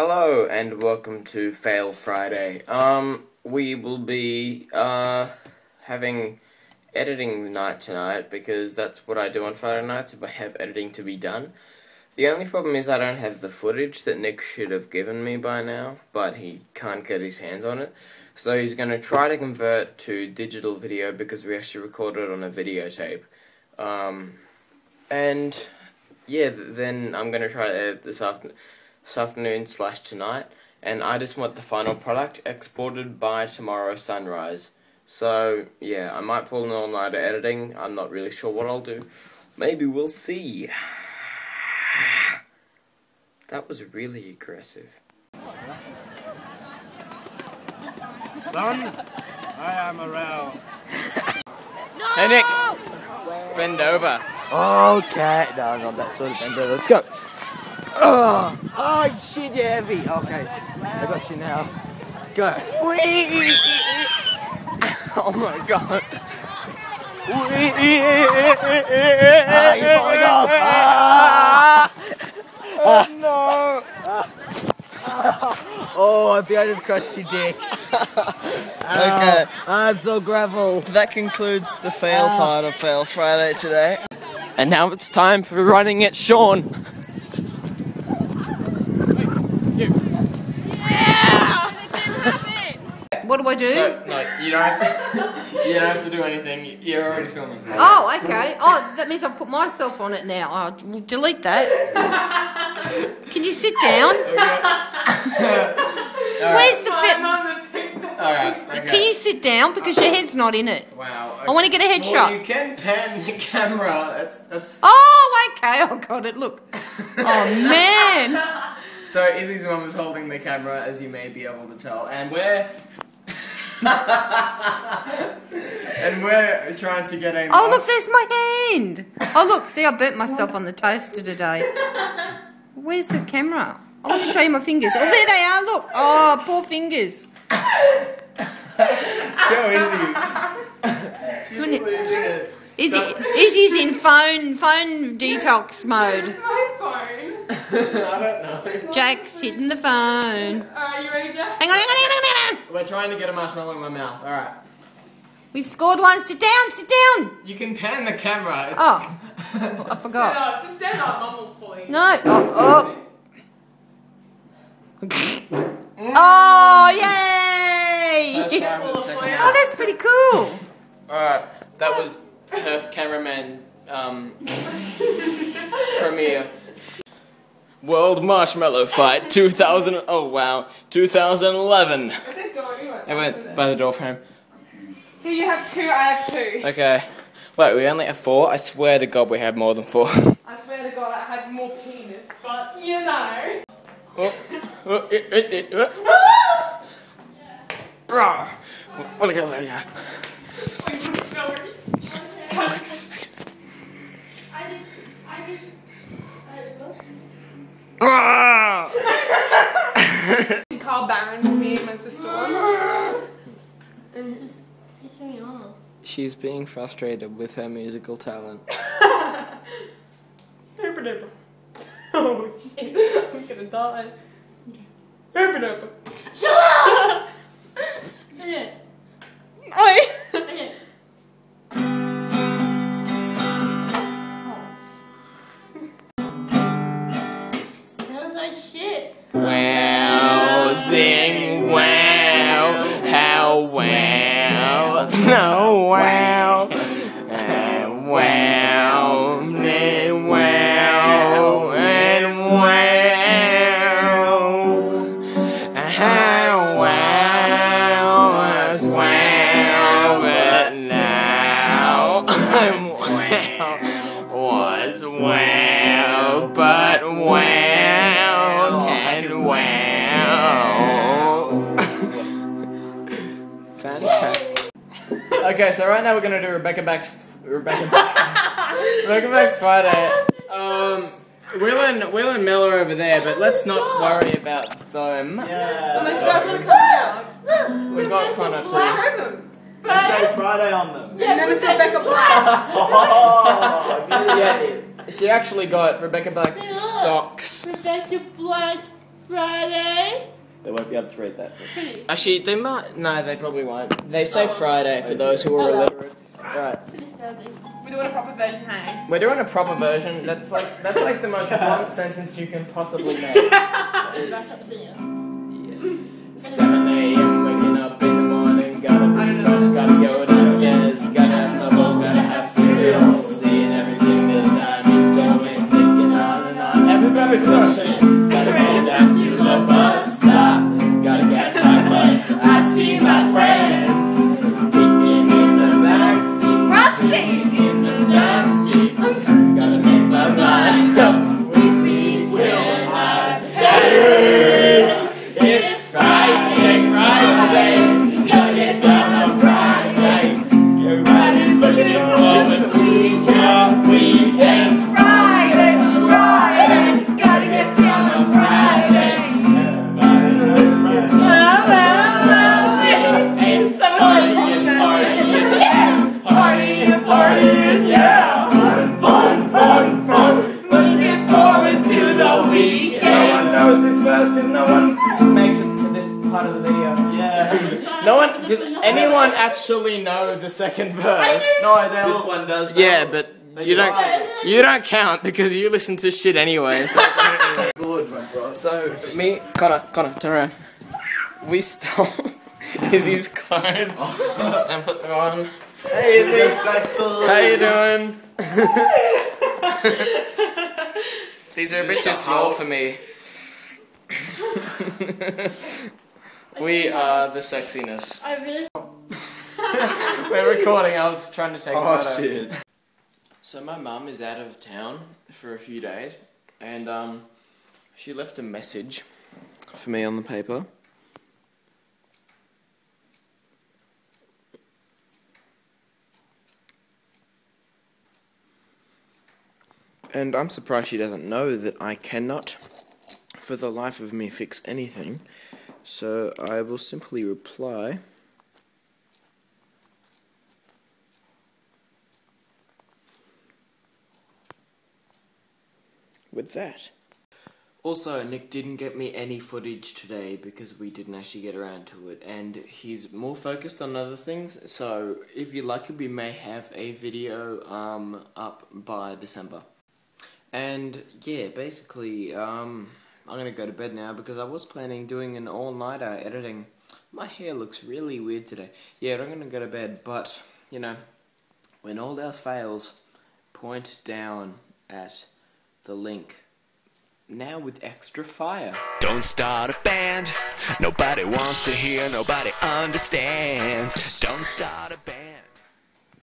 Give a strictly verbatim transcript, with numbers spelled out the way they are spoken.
Hello and welcome to Fail Friday. Um, we will be uh, having editing night tonight because that's what I do on Friday nights if I have editing to be done. The only problem is I don't have the footage that Nick should have given me by now, but he can't get his hands on it. So he's going to try to convert to digital video because we actually recorded on a videotape. Um, and yeah, then I'm going to try to edit this afternoon. This afternoon slash tonight, and I just want the final product exported by tomorrow sunrise. So yeah, I might pull an all-nighter editing. I'm not really sure what I'll do. Maybe we'll see. That was really aggressive. Son, I am aroused. No! Hey Nick, bend over. Okay, no, not that sort of bend over. Let's go. Oh, oh shit, you're heavy. Okay, I got you now. Go. Oh my god. Ah, you're falling off. Ah. Oh no. Oh, I think I just crushed your dick. Okay. Ah, it's all gravel. That concludes the fail ah. part of Fail Friday today. And now it's time for Running at Shaun. What do I do? So, no, you don't have to. You don't have to do anything. You're already filming. Oh, okay. Oh, that means I've put myself on it now. I'll delete that. Can you sit down? Okay. All Where's right. the fit? All right. Okay. Can you sit down because your head's not in it? Wow. Okay. I want to get a headshot. Well, you can pan the camera. That's that's. Oh, okay. I got it. Look. Oh man. So Izzy's mum was holding the camera, as you may be able to tell, and we're. And we're trying to get a. Oh, look, there's my hand! Oh, look, see, I burnt myself on the toaster today. Where's the camera? I want to show you my fingers. Oh, there they are, look! Oh, poor fingers. So easy. She's losing it. Izzy, Izzy's in phone phone detox mode. Where's my phone? I don't know. Jack's hitting the phone. Alright, you ready, Jack? Hang on, hang on, hang on, hang on! We're trying to get a marshmallow in my mouth, alright. We've scored one, sit down, sit down! You can pan the camera. It's... Oh, I forgot. Stand up, just stand up, mum will pull you. No, oh, oh. Oh, yay! Oh, that's pretty cool. Alright, that was... Her cameraman um, premiere. World Marshmallow Fight two thousand. Oh wow, two thousand eleven. I did go anyway. I went by the door frame. Here you have two. I have two. Okay. Wait, we only have four. I swear to God, we had more than four. I swear to God, I had more penis, but you know. Oh, oh, it, it, it, oh. Yeah. What a good idea. Carl Barron with me amongst the storms. She's being frustrated with her musical talent. Oh shit, I'm gonna die. Shut up! I. Wow, sing wow, how wow, no wow, and wow, and wow, and wow, how wow, as wow, but now I'm wow, was wow, but wow. Fantastic. Okay, so right now we're gonna do Rebecca Black's Rebecca Rebecca Black's Friday. Um, Will and Will and Mel are over there, but let's not worry about them. Yeah. Unless you guys want to come out. We've got Connor too. Show them. We show Friday on them. Yeah, never said Rebecca Black. Oh, yeah. She actually got Rebecca Black socks. Rebecca Black Friday. They won't be able to read that. Actually, they might. No, they probably won't. They say oh, Friday for those who are illiterate. Right. We're doing a proper version, hey? We're doing a proper version. That's like that's like the most blunt sentence you can possibly make. seven A M waking up in the morning, gotta be fresh, gotta go downstairs, gotta have my bowl, gotta have cereal, seeing everything the time is going, ticking on and on. Everybody's rushing, gotta go down to the bus stop, gotta catch my bus. I see my friends kicking in the backseat, kicking in the backseat. Gotta make my mind up. We see where my terror. Actually know the second verse. No, this one does. Though. Yeah, but they you don't. It. You don't count because you listen to shit anyway. So good, my bro. So me, Connor, Connor, turn around. We stole Izzy's clothes and put them on. Hey Izzy, how you doing? These are a bit too small for me. We are the sexiness. I really. We're recording, I was trying to take a photo. Oh shit. So my mum is out of town for a few days, and um, she left a message for me on the paper. And I'm surprised she doesn't know that I cannot, for the life of me, fix anything. So I will simply reply. With that. Also, Nick didn't get me any footage today because we didn't actually get around to it, and he's more focused on other things, so if you like it, we may have a video um, up by December. And yeah, basically, um, I'm gonna go to bed now because I was planning doing an all-nighter editing. My hair looks really weird today. Yeah, I'm gonna go to bed, but, you know, when all else fails, point down at the link. Now with extra fire. Don't start a band. Nobody wants to hear. Nobody understands. Don't start a band.